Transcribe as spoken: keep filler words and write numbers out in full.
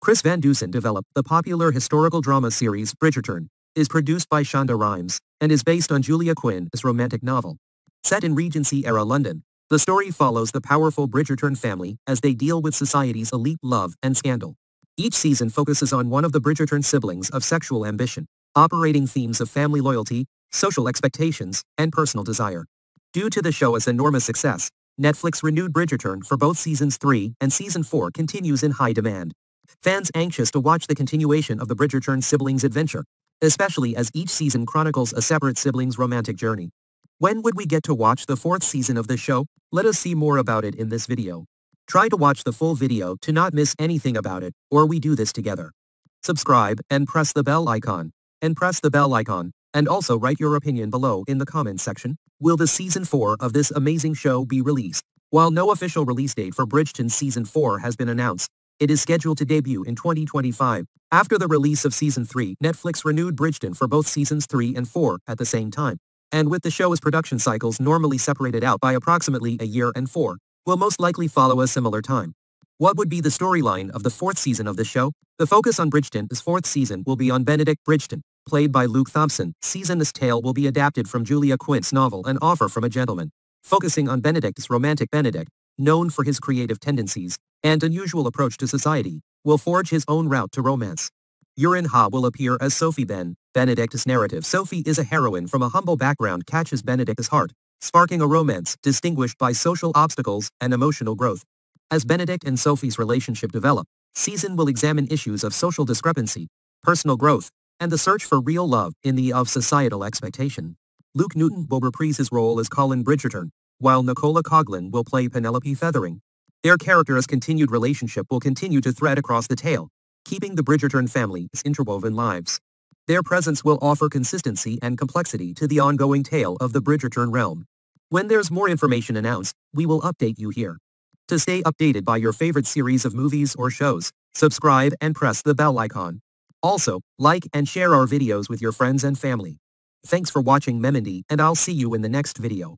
Chris Van Dusen developed the popular historical drama series Bridgerton, is produced by Shonda Rhimes, and is based on Julia Quinn's romantic novel. Set in Regency-era London, the story follows the powerful Bridgerton family as they deal with society's elite love and scandal. Each season focuses on one of the Bridgerton siblings of sexual ambition, operating themes of family loyalty, social expectations, and personal desire. Due to the show's enormous success, Netflix renewed Bridgerton for both seasons three and season four continues in high demand. Fans anxious to watch the continuation of the Bridgerton siblings' adventure, especially as each season chronicles a separate sibling's romantic journey. When would we get to watch the fourth season of the show? Let us see more about it in this video. Try to watch the full video to not miss anything about it, or we do this together. Subscribe and press the bell icon, and press the bell icon, and also write your opinion below in the comments section. Will the season four of this amazing show be released? While no official release date for Bridgerton season four has been announced, it is scheduled to debut in twenty twenty-five. After the release of season three, Netflix renewed Bridgerton for both seasons three and four at the same time. And with the show's production cycles normally separated out by approximately a year and four, will most likely follow a similar time. What would be the storyline of the fourth season of the show? The focus on Bridgerton's fourth season will be on Benedict Bridgerton, played by Luke Thompson. Season's tale will be adapted from Julia Quinn's novel An Offer from a Gentleman, focusing on Benedict's romantic Benedict, known for his creative tendencies and unusual approach to society, will forge his own route to romance. Yerin Ha will appear as Sophie Ben, Benedict's narrative. Sophie is a heroine from a humble background catches Benedict's heart, sparking a romance distinguished by social obstacles and emotional growth. As Benedict and Sophie's relationship develop, season will examine issues of social discrepancy, personal growth, and the search for real love in the of societal expectation. Luke Newton will reprise his role as Colin Bridgerton, while Nicola Coughlan will play Penelope Feathering. Their characters' continued relationship will continue to thread across the tale, keeping the Bridgerton family's interwoven lives. Their presence will offer consistency and complexity to the ongoing tale of the Bridgerton realm. When there's more information announced, we will update you here. To stay updated by your favorite series of movies or shows, subscribe and press the bell icon. Also, like and share our videos with your friends and family. Thanks for watching MeMindY, and I'll see you in the next video.